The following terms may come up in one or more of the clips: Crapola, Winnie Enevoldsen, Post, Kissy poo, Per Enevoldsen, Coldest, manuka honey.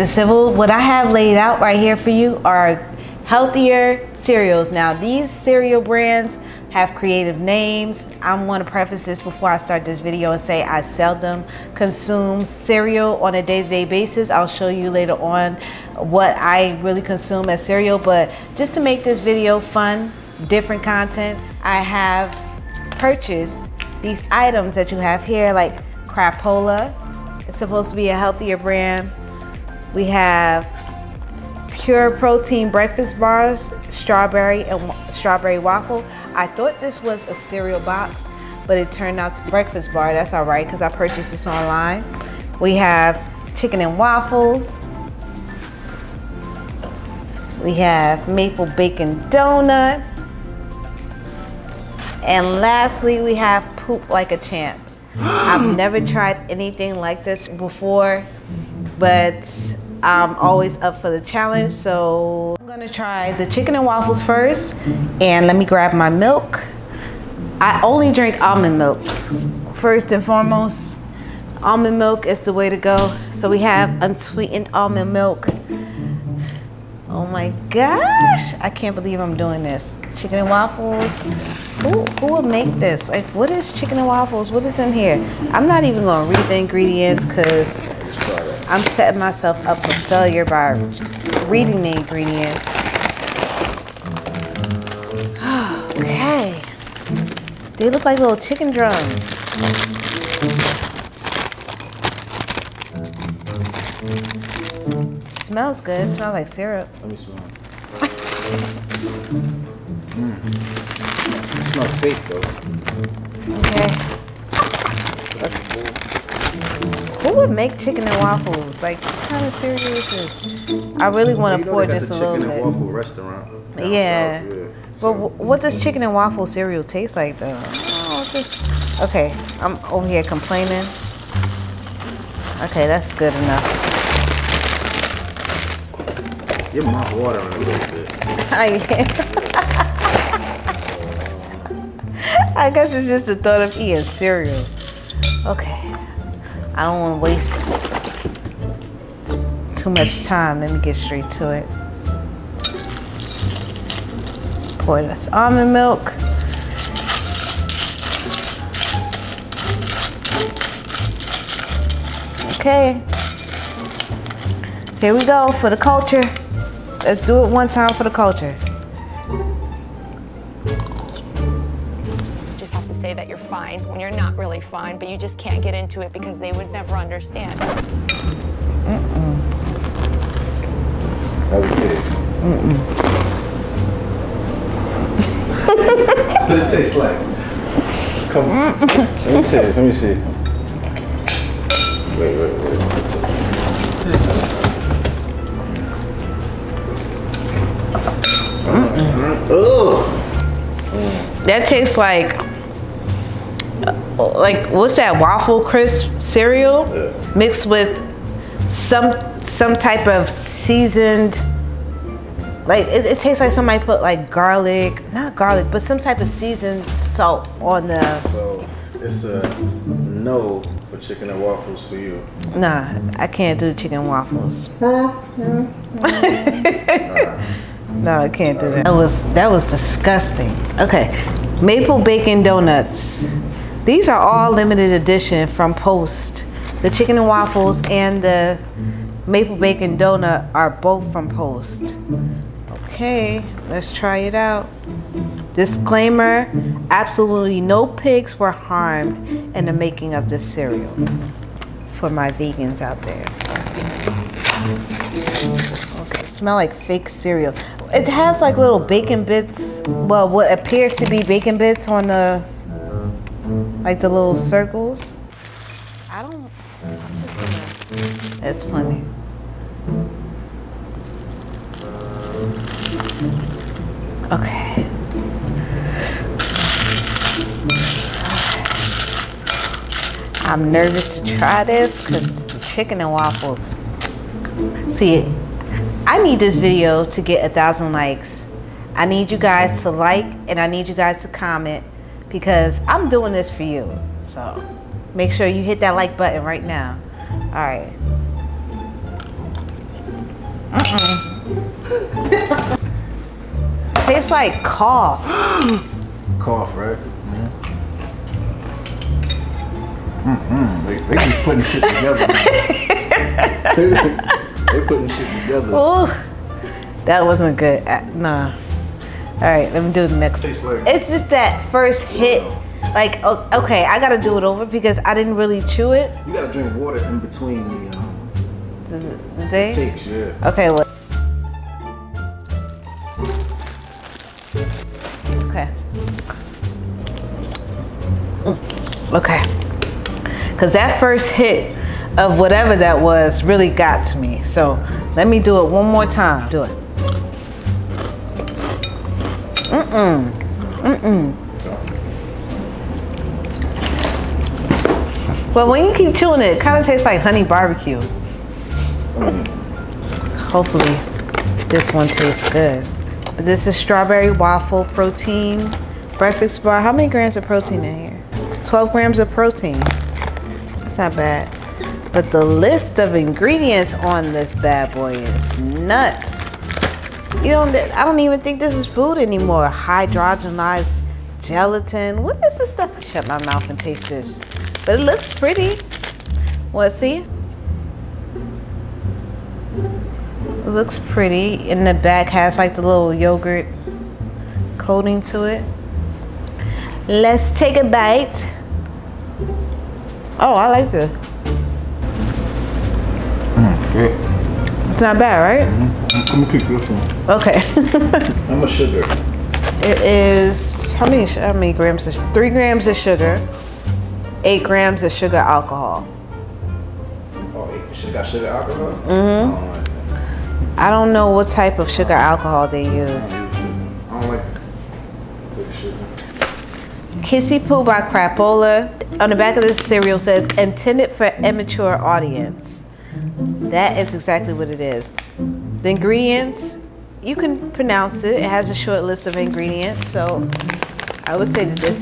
the civil, what I have laid out right here for you are healthier cereals. Now these cereal brands have creative names. I want to preface this before I start this video and say I seldom consume cereal on a day-to-day basis. I'll show you later on what I really consume as cereal, but just to make this video fun, different content, I have purchased these items that you have here, like Crapola. It's supposed to be a healthier brand. We have pure protein breakfast bars, strawberry and strawberry waffle. I thought this was a cereal box, but it turned out to be a breakfast bar. That's all right, because I purchased this online. We have chicken and waffles. We have maple bacon donut. And lastly, we have poop like a champ. I've never tried anything like this before, but I'm always up for the challenge, so I'm gonna try the chicken and waffles first. And let me grab my milk. I only drink almond milk first and foremost. Almond milk is the way to go. So we have unsweetened almond milk. Oh my gosh, I can't believe I'm doing this. Chicken and waffles. Who will make this? Like, what is chicken and waffles? What is in here? I'm not even gonna read the ingredients because I'm setting myself up for failure by reading the ingredients. Okay. They look like little chicken drums. Smells good. It smells like syrup. Let me smell it. It smells fake though. Okay. That's cool. Who would make chicken and waffles? Like, what kind of cereal is this? I really want to pour just a little bit. Chicken and waffle restaurant. Yeah. South, yeah. But what does chicken and waffle cereal taste like though? Oh, okay, I'm over here complaining. Okay, that's good enough. Your mouth watering a little bit. I guess it's just the thought of eating cereal. Okay. I don't want to waste too much time. Let me get straight to it. Pour this almond milk. Okay. Here we go for the culture. Let's do it one time for the culture. Say that you're fine when you're not really fine, but you just can't get into it because they would never understand. How's it taste? What did it taste like? Come on. Let me taste. Let me see. Wait. Oh. That tastes like what's that waffle crisp cereal mixed with some type of seasoned, like it tastes like somebody put like not garlic but some type of seasoned salt on the. So it's a no for chicken and waffles for you. Nah, I can't do chicken waffles. No, I can't do that. That was disgusting. Okay, maple bacon donuts. These are all limited edition from Post. The chicken and waffles and the maple bacon donut are both from Post. Okay, let's try it out. Disclaimer, absolutely no pigs were harmed in the making of this cereal. For my vegans out there. Okay, smell like fake cereal. It has like little bacon bits, well, what appears to be bacon bits on the, like the little circles. I don't, I'm just gonna, that's funny. Okay. I'm nervous to try this because the chicken and waffles. See, I need this video to get 1,000 likes. I need you guys to like and I need you guys to comment, because I'm doing this for you. So make sure you hit that like button right now. All right. Tastes like cough. Cough, right? Yeah. They just putting shit together. They putting shit together. Ooh, that wasn't good. Nah. All right, let me do the next. It's just that first hit. Like, okay, I gotta do it over because I didn't really chew it. You gotta drink water in between the takes, yeah. Okay, well. Okay. Okay. Because that first hit of whatever that was really got to me. So let me do it one more time. Do it. Mm-mm. Mm-mm. Well, when you keep chewing it, it kind of tastes like honey barbecue. Hopefully this one tastes good. This is strawberry waffle protein breakfast bar. How many grams of protein in here? 12 grams of protein. That's not bad. But the list of ingredients on this bad boy is nuts. You know, I don't even think this is food anymore. Hydrogenized gelatin. What is this stuff? Shut my mouth and taste this. But it looks pretty. Well, see? It looks pretty. And the back has like the little yogurt coating to it. Let's take a bite. Oh, I like this. Shit. It's not bad, right? Mm-hmm. I'm gonna keep this one. Okay. How much sugar? It is how many grams? 3 grams of sugar, 8 grams of sugar alcohol. Oh, it got sugar alcohol? Mm-hmm. I don't know what type of sugar alcohol they use. I don't like the sugar. Kissy Poo by Crapola. On the back of this cereal says intended for immature audience. That is exactly what it is. The ingredients, you can pronounce it. It has a short list of ingredients, so I would say that this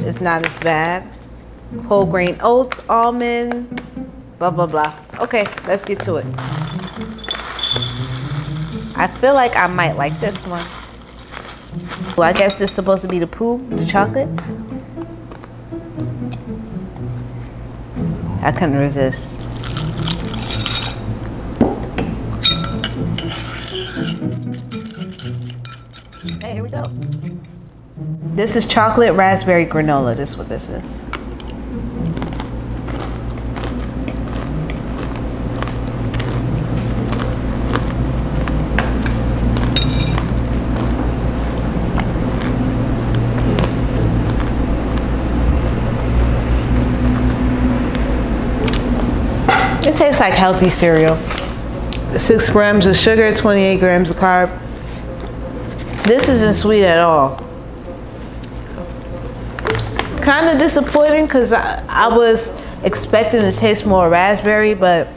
is not as bad. Whole grain oats, almond, blah, blah, blah. Okay, let's get to it. I feel like I might like this one. Well, I guess this is supposed to be the poo, the chocolate. I couldn't resist. Hey, here we go. This is chocolate raspberry granola. This is what this is. It tastes like healthy cereal. 6 grams of sugar, 28 grams of carb. This isn't sweet at all. Kind of disappointing because I was expecting to taste more raspberry, but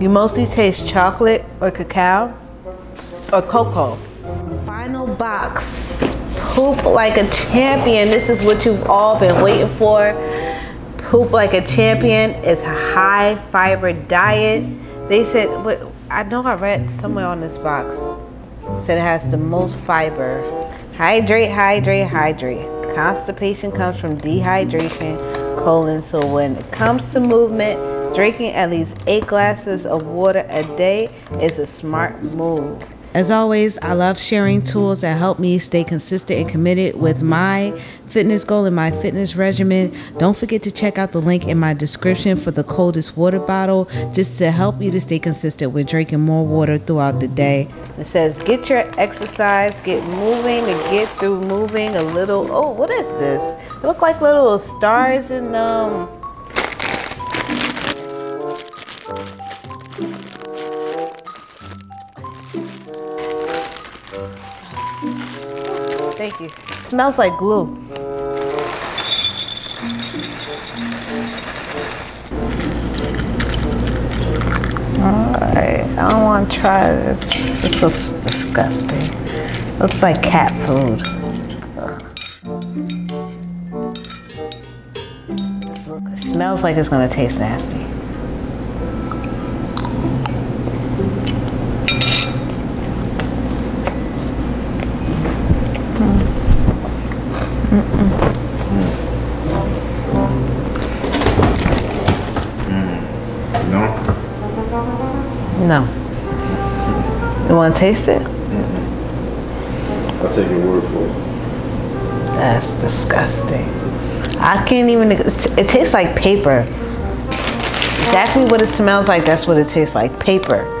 you mostly taste chocolate or cacao or cocoa. Final box. Poop like a champion. This is what you've all been waiting for. Poop like a champion is a high fiber diet. They said, I know I read somewhere on this box, said it has the most fiber. Hydrate, hydrate, hydrate. Constipation comes from dehydration, colon. So when it comes to movement, drinking at least 8 glasses of water a day is a smart move. As always, I love sharing tools that help me stay consistent and committed with my fitness goal and my fitness regimen. Don't forget to check out the link in my description for the Coldest water bottle, just to help you to stay consistent with drinking more water throughout the day. It says, get your exercise, get moving, and get through moving a little. Oh, what is this? It look like little stars and thank you. It smells like glue. Alright, I don't want to try this. This looks disgusting. Looks like cat food. Ugh. It smells like it's gonna taste nasty. No. You want to taste it? Mm-hmm. I'll take your word for it. That's disgusting. I can't even, it tastes like paper. Exactly what it smells like, that's what it tastes like, paper.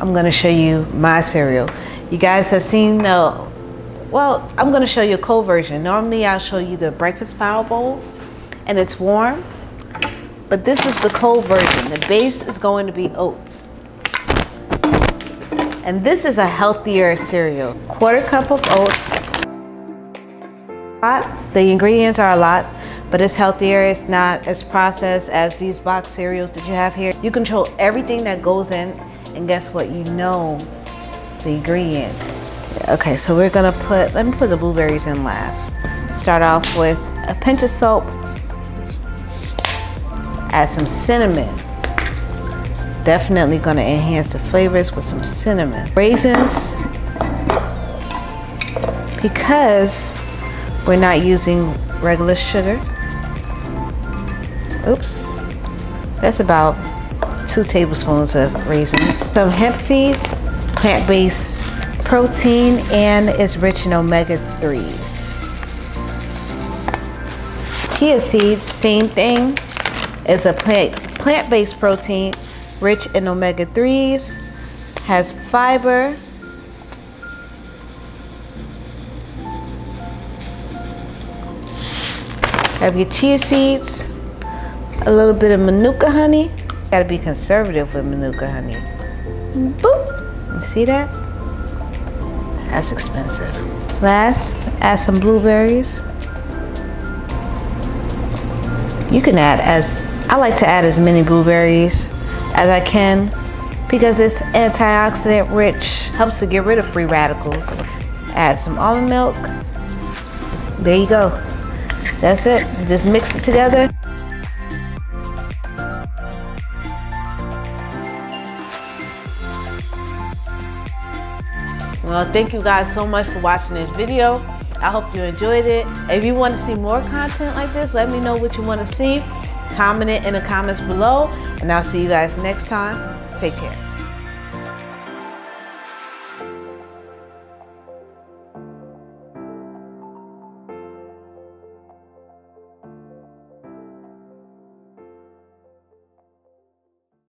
I'm gonna show you my cereal. You guys have seen the, well, I'm gonna show you a cold version. Normally I'll show you the breakfast power bowl and it's warm, but this is the cold version. The base is going to be oats. And this is a healthier cereal. 1/4 cup of oats. The ingredients are a lot, but it's healthier. It's not as processed as these box cereals that you have here. You control everything that goes in. And guess what? You know the ingredient. Okay, so we're gonna put, let me put the blueberries in last. Start off with a pinch of salt. Add some cinnamon. Definitely gonna enhance the flavors with some cinnamon. Raisins, because we're not using regular sugar. Oops, that's about 2 tablespoons of raisins. Some hemp seeds, plant-based protein, and it's rich in omega-3s. Chia seeds, same thing. It's a plant-based protein, rich in omega-3s, has fiber. Have your chia seeds, a little bit of manuka honey. Gotta be conservative with manuka honey. Boop! You see that? That's expensive. Last, add some blueberries. You can add I like to add as many blueberries as I can because it's antioxidant rich, helps to get rid of free radicals. Add some almond milk. There you go. That's it, just mix it together. Well, thank you guys so much for watching this video. I hope you enjoyed it. If you want to see more content like this, let me know what you want to see. Comment it in the comments below, and I'll see you guys next time. Take care.